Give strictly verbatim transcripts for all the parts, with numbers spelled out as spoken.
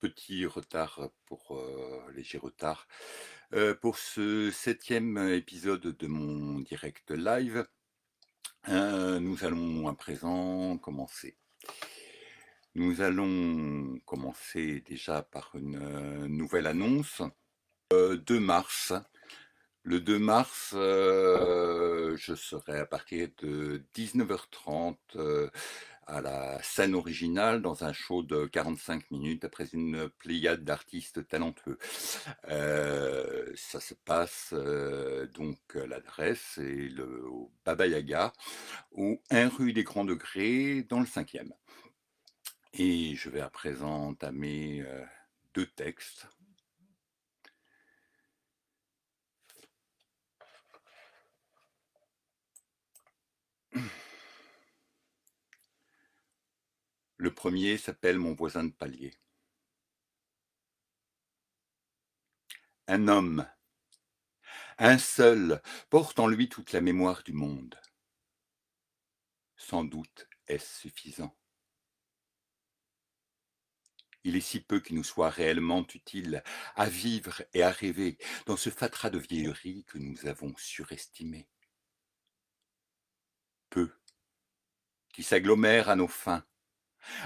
petit retard pour euh, léger retard euh, pour ce septième épisode de mon direct live. Euh, nous allons à présent commencer. Nous allons commencer déjà par une euh, nouvelle annonce. Euh, deux mars. Le deux mars, euh, je serai à partir de dix-neuf heures trente euh, à la scène originale dans un show de quarante-cinq minutes après une pléiade d'artistes talentueux. Euh, ça se passe euh, donc l'adresse est le au Baba Yaga, au un rue des Grands Degrés dans le cinquième. Et je vais à présent entamer euh, deux textes. Le premier s'appelle Mon voisin de palier. Un homme, un seul, porte en lui toute la mémoire du monde. Sans doute est-ce suffisant. Il est si peu qui nous soit réellement utile à vivre et à rêver dans ce fatras de vieillerie que nous avons surestimé. Peu qui s'agglomèrent à nos fins,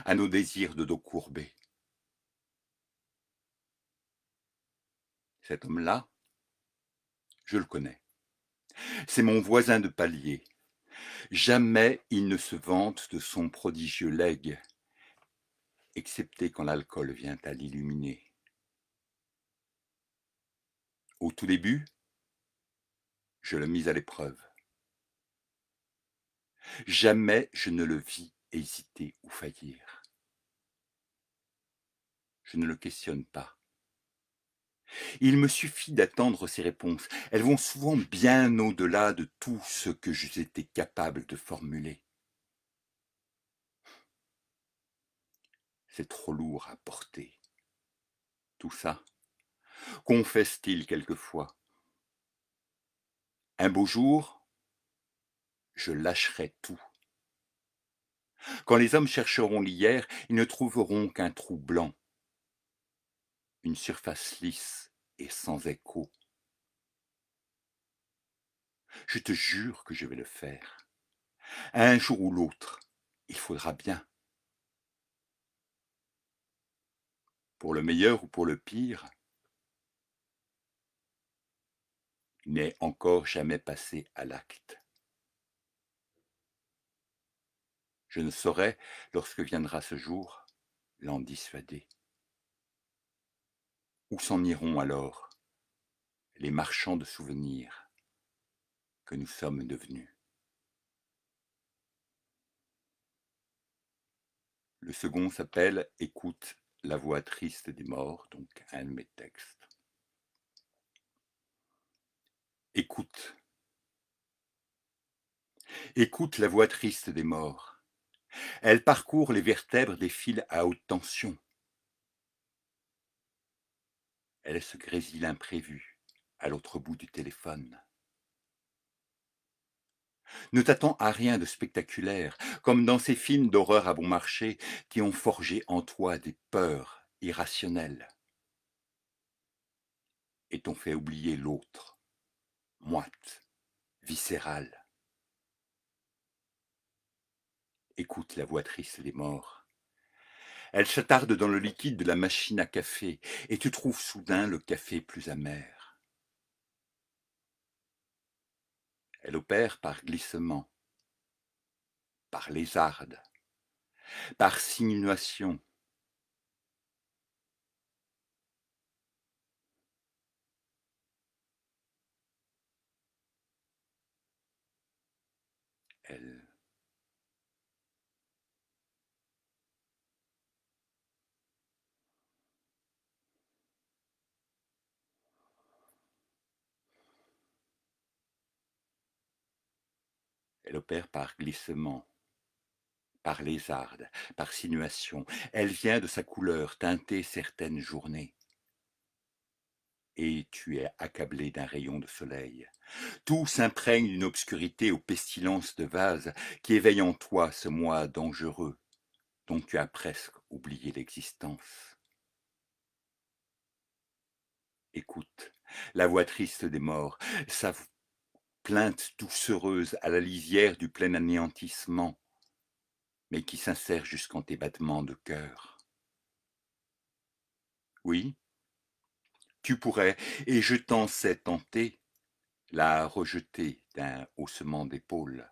à nos désirs de dos courbés. Cet homme-là, je le connais. C'est mon voisin de palier. Jamais il ne se vante de son prodigieux legs, excepté quand l'alcool vient à l'illuminer. Au tout début, je le mis à l'épreuve. Jamais je ne le vis hésiter ou faillir. Je ne le questionne pas. Il me suffit d'attendre ses réponses. Elles vont souvent bien au-delà de tout ce que j'étais capable de formuler. C'est trop lourd à porter. Tout ça, confesse-t-il quelquefois. Un beau jour, je lâcherai tout. Quand les hommes chercheront l'hier, ils ne trouveront qu'un trou blanc, une surface lisse et sans écho. Je te jure que je vais le faire. Un jour ou l'autre, il faudra bien. Pour le meilleur ou pour le pire, il n'est encore jamais passé à l'acte. Je ne saurais, lorsque viendra ce jour, l'en dissuader. Où s'en iront alors les marchands de souvenirs que nous sommes devenus? Le second s'appelle « Écoute la voix triste des morts », donc un de mes textes. Écoute. Écoute la voix triste des morts. Elle parcourt les vertèbres des fils à haute tension. Elle se grésille imprévue à l'autre bout du téléphone. Ne t'attends à rien de spectaculaire, comme dans ces films d'horreur à bon marché qui ont forgé en toi des peurs irrationnelles et t'ont fait oublier l'autre, moite, viscérale. Écoute la voix triste des morts. Elle s'attarde dans le liquide de la machine à café et tu trouves soudain le café plus amer. Elle opère par glissement, par lézarde, par sinuation. Elle Elle opère par glissement, par lézarde, par sinuation. Elle vient de sa couleur teinter certaines journées. Et tu es accablé d'un rayon de soleil. Tout s'imprègne d'une obscurité aux pestilences de vase qui éveille en toi ce moi dangereux dont tu as presque oublié l'existence. Écoute, la voix triste des morts, sa plainte doucereuse à la lisière du plein anéantissement, mais qui s'insère jusqu'en tes battements de cœur. Oui, tu pourrais, et je t'en sais tenter, la rejeter d'un haussement d'épaule.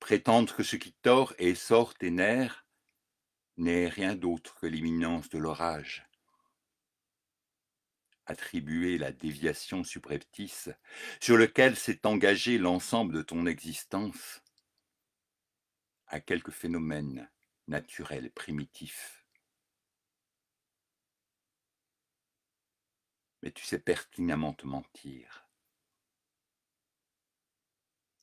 Prétendre que ce qui tord et sort tes nerfs n'est rien d'autre que l'imminence de l'orage. Attribuer la déviation subreptice sur laquelle s'est engagé l'ensemble de ton existence à quelque phénomène naturel primitif. Mais tu sais pertinemment te mentir.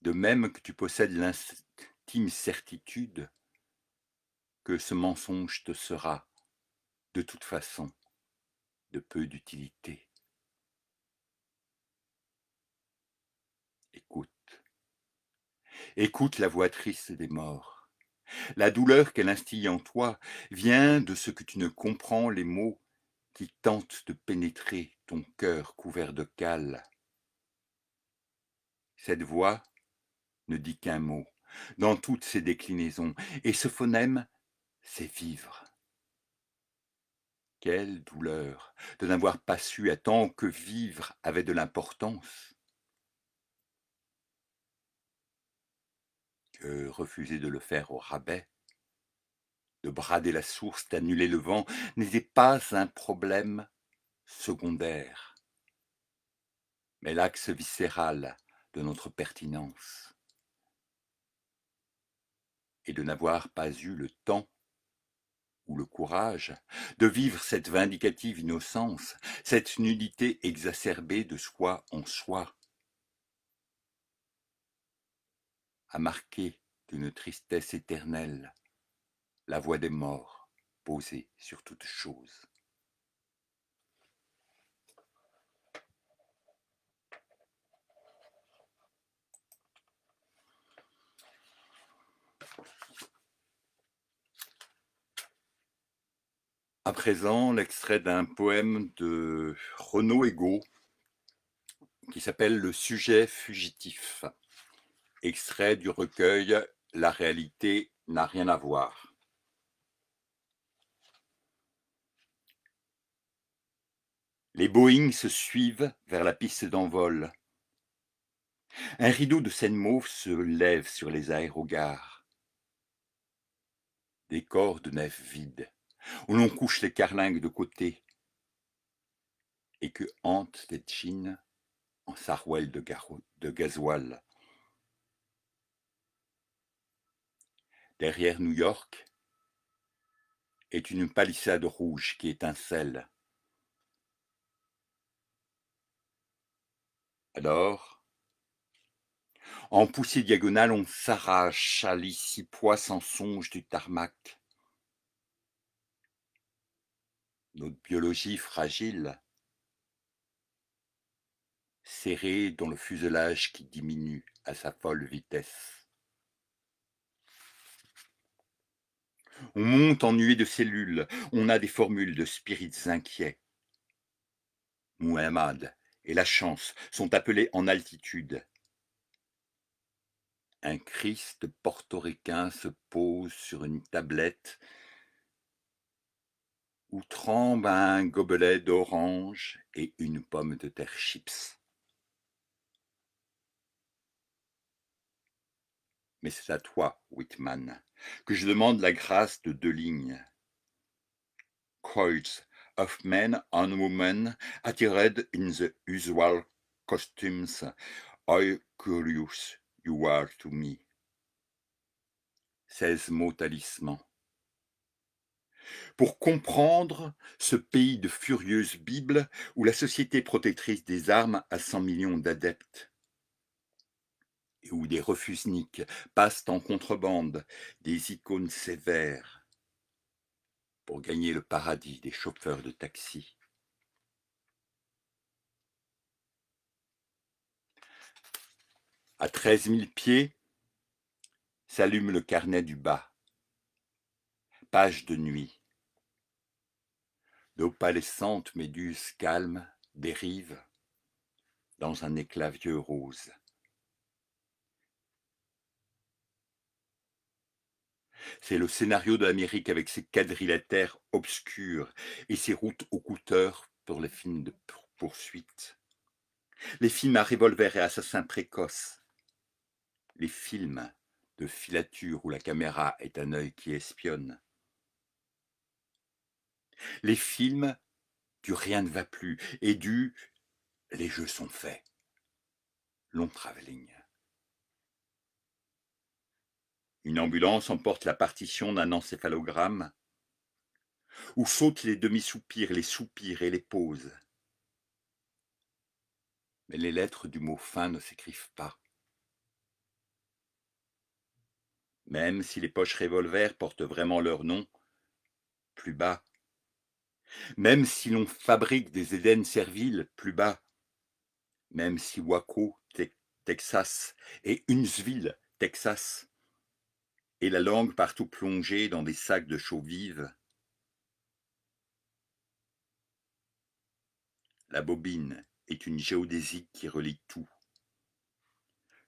De même que tu possèdes l'intime certitude que ce mensonge te sera, de toute façon, de peu d'utilité. Écoute, écoute la voix triste des morts. La douleur qu'elle instille en toi vient de ce que tu ne comprends les mots qui tentent de pénétrer ton cœur couvert de cale. Cette voix ne dit qu'un mot, dans toutes ses déclinaisons, et ce phonème, c'est vivre. Quelle douleur de n'avoir pas su à temps que vivre avait de l'importance. Que refuser de le faire au rabais, de brader la source, d'annuler le vent, n'était pas un problème secondaire, mais l'axe viscéral de notre pertinence. Et de n'avoir pas eu le temps ou le courage de vivre cette vindicative innocence, cette nudité exacerbée de soi en soi, a marqué d'une tristesse éternelle la voix des morts posée sur toute chose. À présent, l'extrait d'un poème de Renaud Ego qui s'appelle « Le sujet fugitif », extrait du recueil « La réalité n'a rien à voir ». Les Boeing se suivent vers la piste d'envol. Un rideau de scène mauve se lève sur les aérogares. Des corps de nefs vides, où l'on couche les carlingues de côté, et que hante des jeans en sarouel de, de gasoil. Derrière New York est une palissade rouge qui étincelle. Alors, en poussée diagonale, on s'arrache à l'icipois sans songe du tarmac. Notre biologie fragile, serrée dans le fuselage qui diminue à sa folle vitesse. On monte en nuée de cellules, on a des formules de spirites inquiets. Muhammad et la chance sont appelés en altitude. Un Christ portoricain se pose sur une tablette où tremble un gobelet d'orange et une pomme de terre chips. Mais c'est à toi, Whitman, que je demande la grâce de deux lignes. Crowds of men and women attired in the usual costumes, how curious you are to me. Seize mots talismans. Pour comprendre ce pays de furieuse Bible où la société protectrice des armes a cent millions d'adeptes et où des refusniks passent en contrebande des icônes sévères pour gagner le paradis des chauffeurs de taxi. À treize mille pieds, s'allume le carnet du bas, page de nuit. l'opalescente méduse calme dérive dans un éclat vieux rose. C'est le scénario de l'Amérique avec ses quadrilatères obscurs et ses routes aux couteurs pour les films de poursuite, les films à revolver et assassins précoces, les films de filature où la caméra est un œil qui espionne, les films du rien ne va plus et du les jeux sont faits, long travelling. Une ambulance emporte la partition d'un encéphalogramme où sautent les demi-soupirs, les soupirs et les pauses. Mais les lettres du mot fin ne s'écrivent pas. Même si les poches revolvers portent vraiment leur nom, plus bas. Même si l'on fabrique des Édens serviles, plus bas. Même si Waco, te- Texas, et Huntsville, Texas, et la langue partout plongée dans des sacs de chaux vive. La bobine est une géodésique qui relie tout.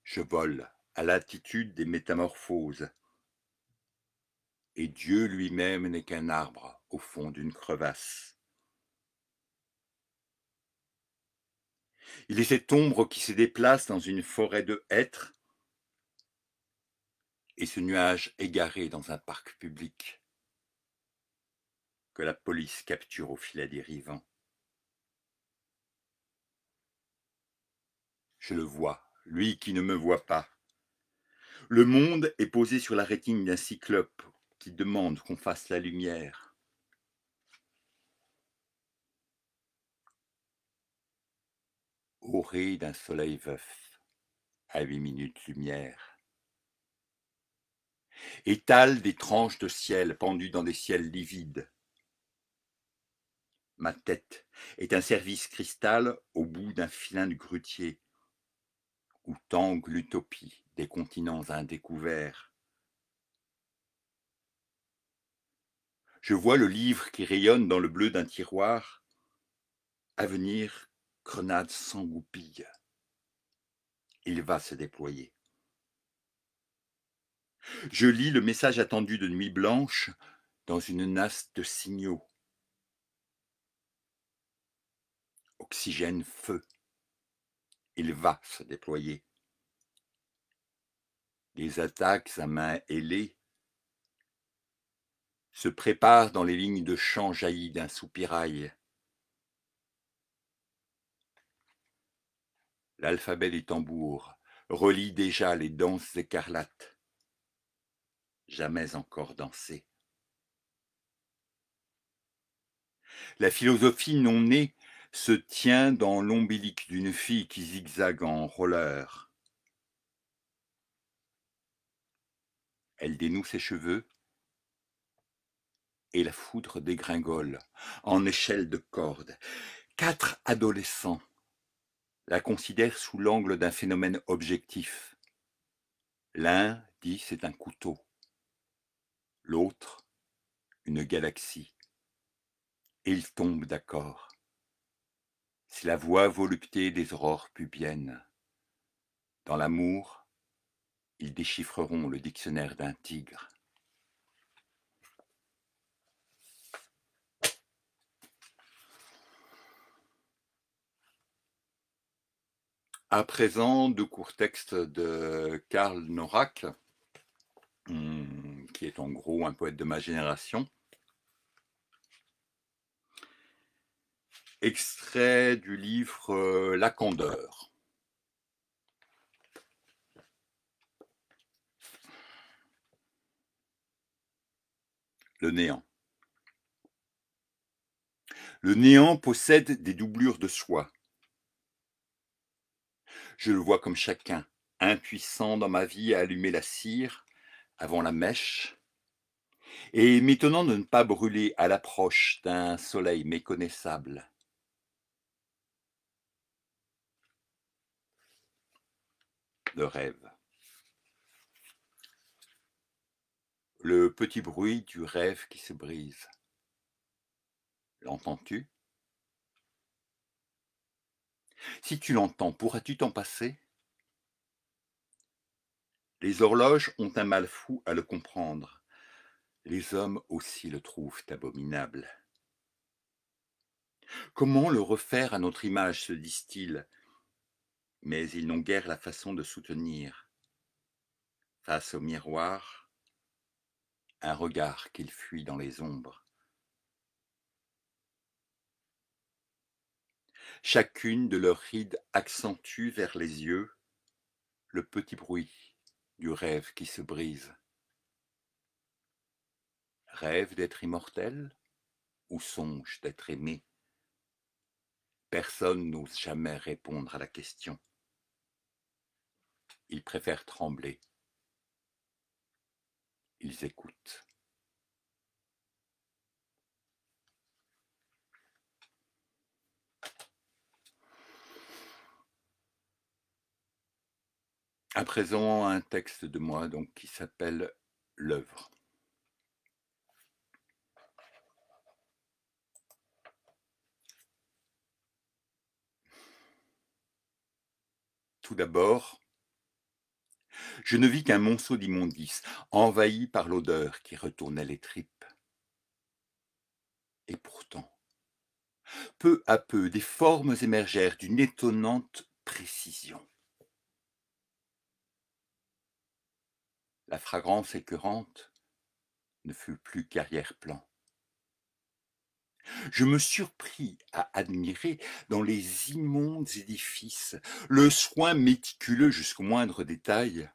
Je vole à l'altitude des métamorphoses, et Dieu lui-même n'est qu'un arbre au fond d'une crevasse. Il est cette ombre qui se déplace dans une forêt de hêtres, et ce nuage égaré dans un parc public que la police capture au filet des rivants. Je le vois, lui qui ne me voit pas. Le monde est posé sur la rétine d'un cyclope qui demande qu'on fasse la lumière. Auré d'un soleil veuf à huit minutes lumière. Étale des tranches de ciel pendues dans des ciels livides. Ma tête est un service cristal au bout d'un filin de grutier, où tangue l'utopie des continents indécouverts. Je vois le livre qui rayonne dans le bleu d'un tiroir, Avenir, grenade sans goupille. Il va se déployer. Je lis le message attendu de Nuit Blanche dans une nasse de signaux. Oxygène, feu. Il va se déployer. Les attaques à main ailée se préparent dans les lignes de champ jaillies d'un soupirail. L'alphabet des tambours relie déjà les danses écarlates. Jamais encore dansé. La philosophie non née se tient dans l'ombilique d'une fille qui zigzague en roller. Elle dénoue ses cheveux et la foudre dégringole en échelle de corde. Quatre adolescents la considèrent sous l'angle d'un phénomène objectif. L'un dit c'est un couteau. L'autre, une galaxie. Et ils tombent d'accord. C'est la voix voluptée des aurores pubiennes. Dans l'amour, ils déchiffreront le dictionnaire d'un tigre. À présent, deux courts textes de Karl Norac. Hmm. Qui est en gros un poète de ma génération. Extrait du livre euh, La Candeur. Le néant. Le néant possède des doublures de soi. Je le vois comme chacun, impuissant dans ma vie à allumer la cire, avant la mèche, et m'étonnant de ne pas brûler à l'approche d'un soleil méconnaissable. Le rêve. Le petit bruit du rêve qui se brise. L'entends-tu? Si tu l'entends, pourras-tu t'en passer? Les horloges ont un mal fou à le comprendre. Les hommes aussi le trouvent abominable. Comment le refaire à notre image, se disent-ils, mais ils n'ont guère la façon de soutenir. Face au miroir, un regard qu'il fuit dans les ombres. Chacune de leurs rides accentue vers les yeux le petit bruit du rêve qui se brise. Rêve d'être immortel ou songe d'être aimé? Personne n'ose jamais répondre à la question. Ils préfèrent trembler. Ils écoutent. À présent, un texte de moi donc, qui s'appelle « L'œuvre ». Tout d'abord, je ne vis qu'un monceau d'immondices, envahi par l'odeur qui retournait les tripes. Et pourtant, peu à peu, des formes émergèrent d'une étonnante précision. La fragrance écœurante ne fut plus qu'arrière-plan. Je me surpris à admirer dans les immondes édifices le soin méticuleux jusqu'au moindre détail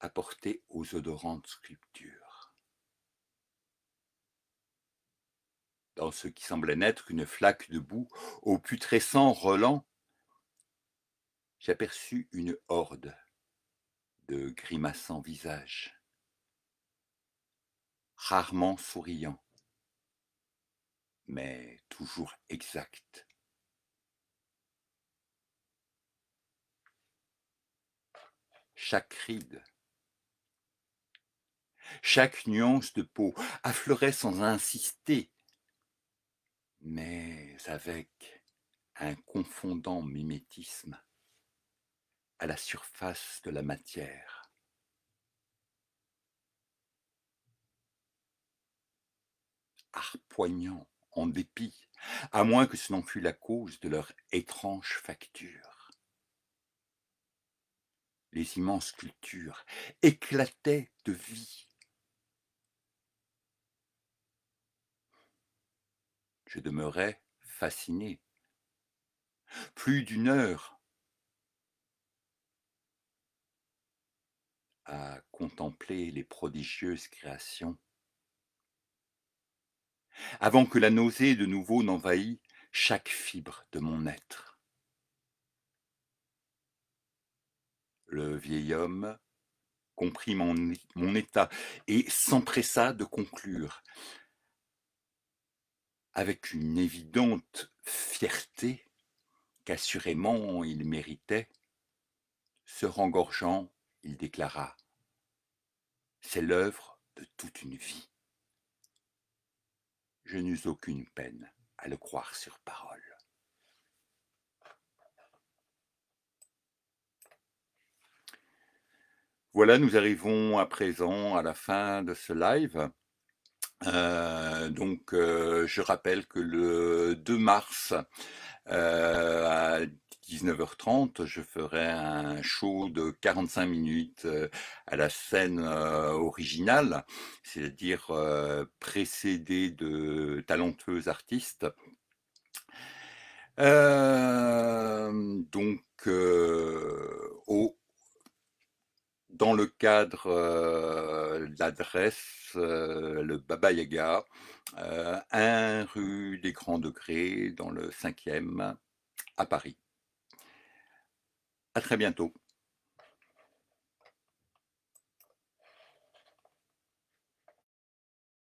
apporté aux odorantes sculptures. Dans ce qui semblait n'être qu'une flaque de boue au putrescent relent, j'aperçus une horde de grimaçants visages, rarement souriants, mais toujours exact. Chaque ride, chaque nuance de peau affleurait sans insister, mais avec un confondant mimétisme à la surface de la matière. Arpoignant en dépit, à moins que ce n'en fût la cause de leur étrange facture. Les immenses sculptures éclataient de vie. Je demeurais fasciné. Plus d'une heure à contempler les prodigieuses créations, avant que la nausée de nouveau n'envahît chaque fibre de mon être. Le vieil homme comprit mon, mon état et s'empressa de conclure, avec une évidente fierté qu'assurément il méritait. Se rengorgeant, il déclara « C'est l'œuvre de toute une vie ». Je n'eus aucune peine à le croire sur parole. Voilà, nous arrivons à présent à la fin de ce live. Euh, donc, euh, je rappelle que le deux mars, euh, à dix-neuf heures trente, je ferai un show de quarante-cinq minutes à la scène originale, c'est-à-dire précédé de talentueux artistes. Euh, donc, euh, au, dans le cadre euh, de l'adresse, euh, le Baba Yaga, euh, un rue des Grands Degrés, dans le cinquième, à Paris. À très bientôt.